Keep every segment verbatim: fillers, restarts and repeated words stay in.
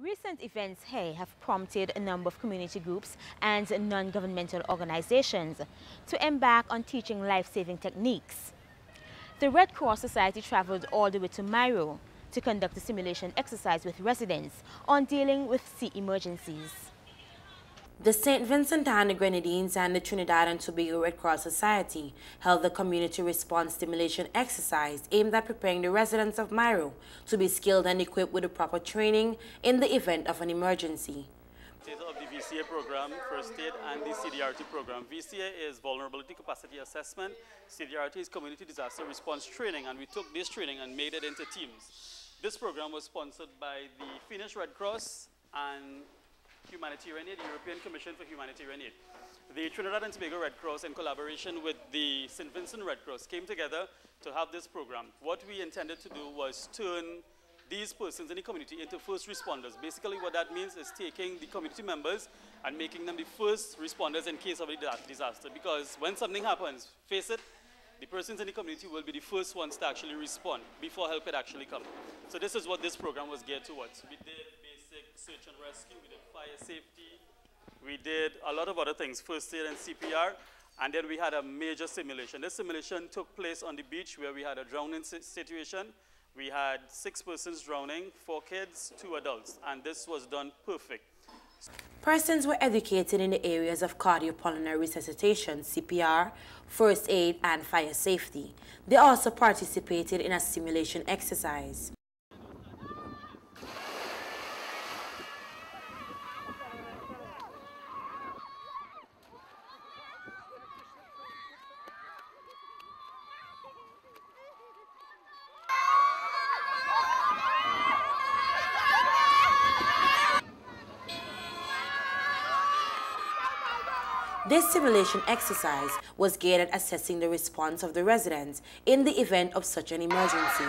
Recent events here have prompted a number of community groups and non-governmental organizations to embark on teaching life-saving techniques. The Red Cross Society traveled all the way to Mayreau to conduct a simulation exercise with residents on dealing with sea emergencies. The Saint Vincent and the Grenadines and the Trinidad and Tobago Red Cross Society held the community response stimulation exercise aimed at preparing the residents of Mayreau to be skilled and equipped with the proper training in the event of an emergency. Of the V C A program, First Aid, and the C D R T program. V C A is Vulnerability Capacity Assessment, C D R T is Community Disaster Response Training, and we took this training and made it into teams. This program was sponsored by the Finnish Red Cross and Humanitarian Aid, the European Commission for Humanitarian Aid. The Trinidad and Tobago Red Cross, in collaboration with the Saint Vincent Red Cross, came together to have this program. What we intended to do was turn these persons in the community into first responders. Basically what that means is taking the community members and making them the first responders in case of a disaster. Because when something happens, face it, the persons in the community will be the first ones to actually respond before help could actually come. So this is what this program was geared towards. We did basic search and rescue, we did fire safety, we did a lot of other things, first aid and C P R. And then we had a major simulation. This simulation took place on the beach where we had a drowning situation. We had six persons drowning, four kids, two adults, and this was done perfect. Persons were educated in the areas of cardiopulmonary resuscitation, C P R, first aid, and fire safety. They also participated in a simulation exercise. This simulation exercise was geared at assessing the response of the residents in the event of such an emergency.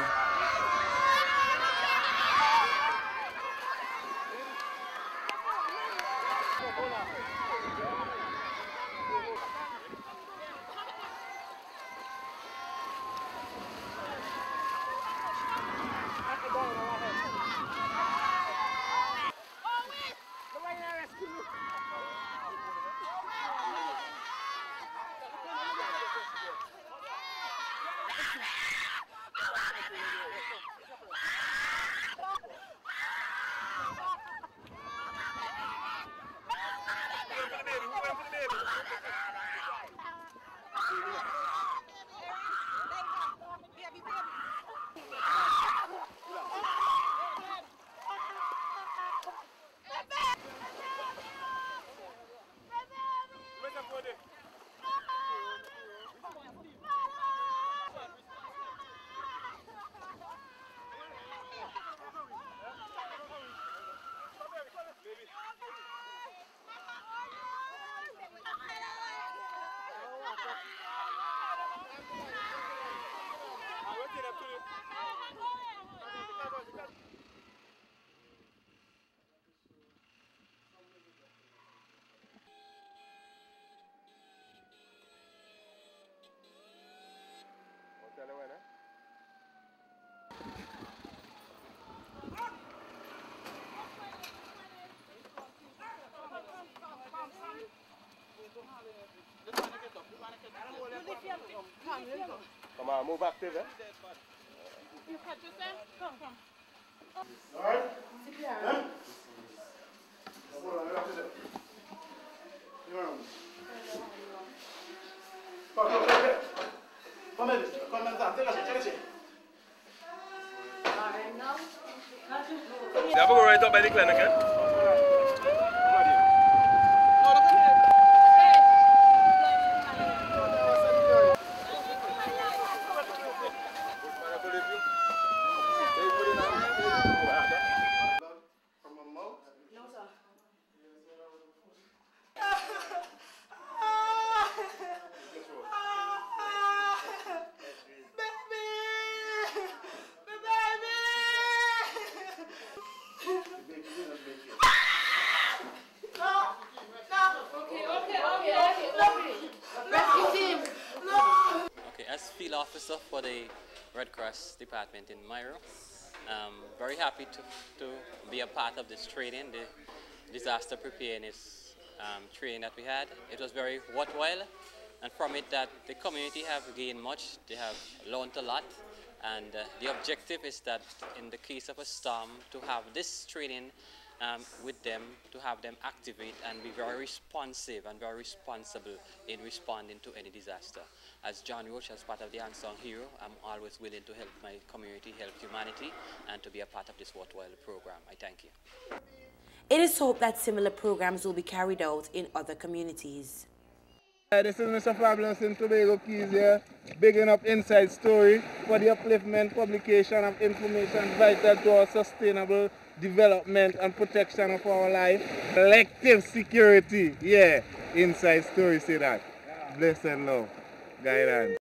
Come on, move active, eh? You catch yourself? Come, come. All right? Yeah. They have to go right up by the clinic, eh? Officer for the Red Cross Department in Mayreau. I'm very happy to, to be a part of this training, the disaster preparedness um, training that we had. It was very worthwhile, and from it that the community have gained much, they have learned a lot, and uh, the objective is that in the case of a storm, to have this training um, with them, to have them activate and be very responsive and very responsible in responding to any disaster. As John Roche, as part of the Unsung Hero, I'm always willing to help my community, help humanity, and to be a part of this worthwhile program. I thank you. It is hoped that similar programs will be carried out in other communities. Uh, this is Mister Fablons in Tobago, Keys here, bigging up Inside Story for the upliftment, publication of information vital to our sustainable development and protection of our life. Collective security, yeah, Inside Story, say that. Bless and love, guidance.